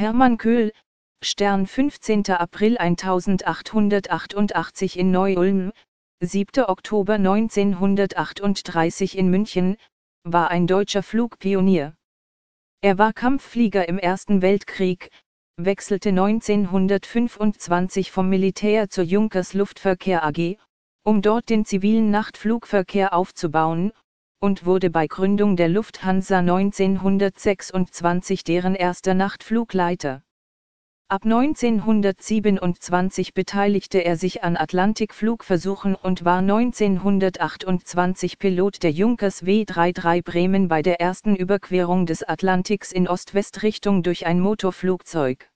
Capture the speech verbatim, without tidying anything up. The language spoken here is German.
Hermann Köhl, Stern fünfzehnter April eintausendachthundertachtundachtzig in Neu-Ulm, siebter Oktober neunzehnhundertachtunddreißig in München, war ein deutscher Flugpionier. Er war Kampfflieger im Ersten Weltkrieg, wechselte neunzehnhundertfünfundzwanzig vom Militär zur Junkers Luftverkehr A G, um dort den zivilen Nachtflugverkehr aufzubauen, und wurde bei Gründung der Luft Hansa neunzehnhundertsechsundzwanzig deren erster Nachtflugleiter. Ab neunzehnhundertsiebenundzwanzig beteiligte er sich an Atlantikflugversuchen und war neunzehnhundertachtundzwanzig Pilot der Junkers W dreiunddreißig Bremen bei der ersten Überquerung des Atlantiks in Ost-West-Richtung durch ein Motorflugzeug.